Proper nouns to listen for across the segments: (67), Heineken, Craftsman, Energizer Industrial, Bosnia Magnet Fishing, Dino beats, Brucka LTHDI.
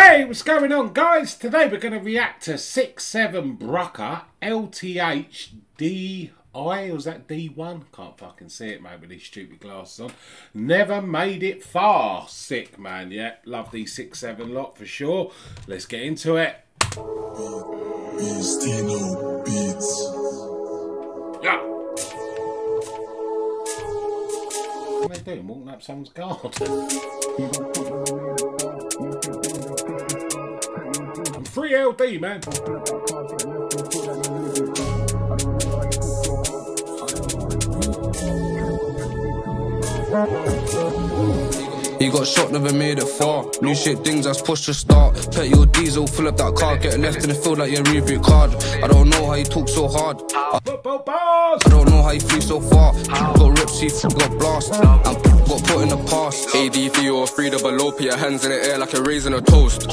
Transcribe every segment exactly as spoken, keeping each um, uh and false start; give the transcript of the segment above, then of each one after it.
Hey, what's going on, guys? Today we're going to react to six seven Brucka L T H D I, or is that D one? Can't fucking see it, mate, with these stupid glasses on. Never made it far. Sick, man. Yeah, love these six seven lot for sure. Let's get into it. These Dino beats. Yeah. What are they doing? Walking up someone's garden. three L D, man. He got shot, never made it far. New shit things, that's pushed to start. Pet your diesel, fill up that car. Get left in the field like your reboot card. I don't know how you talk so hard. I, I don't know how you flew so far. Got rips, he got blast. And got put in the past. A D V or three double O, put your hands in the air like you're raising a toast.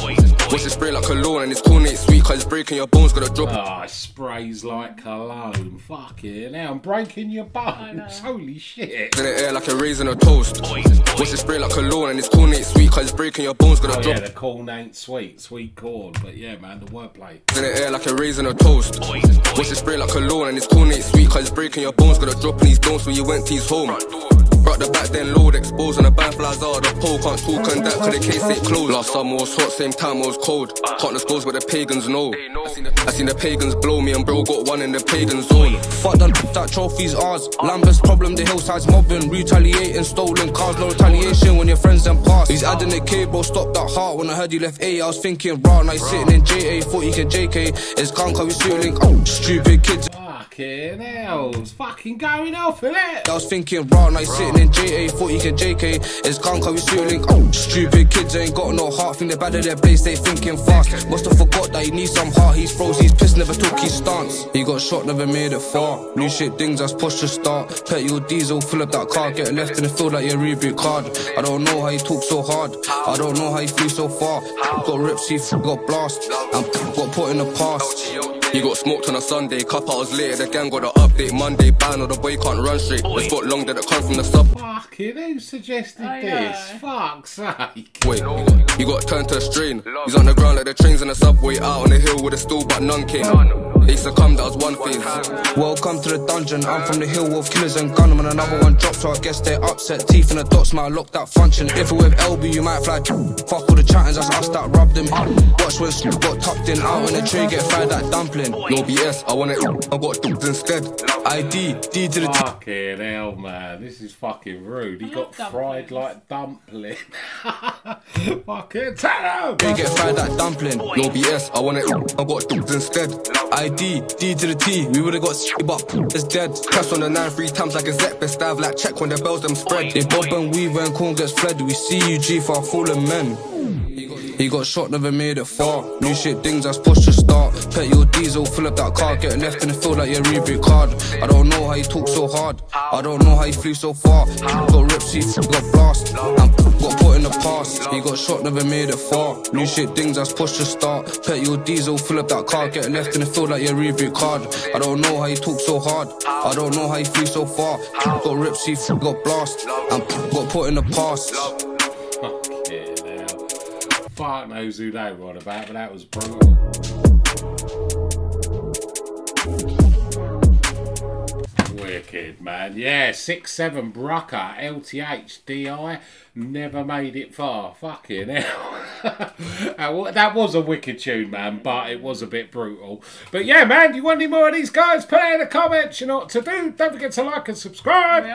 What's it spray like cologne and it's cornet sweet cause it's breaking your bones, gotta drop. Ah, oh, it sprays like cologne. Fuck it, now I'm breaking your bones. Holy shit. In the air like a raisin or toast. What's it spray like cologne and it's cornet sweet cause it's breaking your bones, gotta oh, drop. Yeah, the corn ain't sweet, sweet corn. But yeah, man, the wordplay. In the air like a raisin or toast. What's it spray like cologne and it's cornet sweet cause it's breaking your bones, gotta drop in these bones when you went to his home. Brought the back then load, exposed on the band flies out of the pole. Can't talk and that cause the case ain't closed. Last summer was hot, same time I was cold. Can't disclose what the pagans know. I seen the pagans blow me and bro got one in the pagan zone. Fuck that, that trophy's ours. Lambeth's problem, the hillside's mobbing. Retaliating, stolen cars, no retaliation when your friends then pass. He's adding the K, bro, stop that heart. When I heard you left A, I was thinking raw. Now he's sitting in J A, thought he can J K. It's gone cause we still link, oh, stupid kids. Fucking hell, it's fucking going off, innit? I was thinking raw, now he's sitting in J A, thought he can J K. It's gone cause we still link, oh, stupid kids ain't got no heart. Think they're bad at their place, they thinking fast. Must have forgot that he needs some heart. He's froze, he's pissed, never took his stance. He got shot, never made it far. New shit things, that's pushed to start. Pet your diesel, fill up that car. Get left in the field like your reboot card. I don't know how he talk so hard. I don't know how he flew so far. Got rips, he got blast. And got put in the past. He got smoked on a Sunday, couple hours later, the gang got an update Monday, ban or the boy can't run straight. It's got long that it come from the sub. Fucking who suggested oh, yeah. this? Fuck's sake. Wait, you got turned to a strain. He's on the ground like the trains in the subway, out on the hill with a stool but none came. They succumbed, that was one phase. Welcome to the dungeon, I'm from the hill of killers and gunmen. Another one dropped, so I guess they're upset. Teeth in the dots, man, I locked that function. If we're with L B, you might fly. Fuck all the chattings, that's us that rubbed them. Watch when Snoop got tucked in, out on the tray, get fried that dumpling. No B S, I want it. I got duped instead. I D, D to the top. Fucking hell, man. This is fucking rude. He I got fried dumplings. Like dumpling. Fucking tell him. They get fried like dumpling. No B S, I want it. I got duped instead. I D, D to the T. We would have got shit, but it's dead. Press on the nine three times like a Zep. Best dive like check when the bells them spread. They bob and weave when corn gets fled. We see you G for our fallen men. He got shot, never made it far. New shit things, that's pushed to start. Pet your diesel, fill up that car. Get left in the field like your reboot card. I don't know how you talk so hard. I don't know how you flew so far. Got rips, he got blast. And got put in the past. He got shot, never made it far. New shit things, that's pushed to start. Pet your diesel, fill up that car. Get left in the field like your reboot card. I don't know how you talk so hard. I don't know how you flew so far. Got rips, he got blast. And got put in the past. Fuck knows who they were on about, but that was brutal. Wicked, man. Yeah, six seven Brucka L T H D I. Never made it far. Fucking hell. That was a wicked tune, man, but it was a bit brutal. But yeah, man, you want any more of these guys? Put it in the comments. You know what to do. Don't forget to like and subscribe.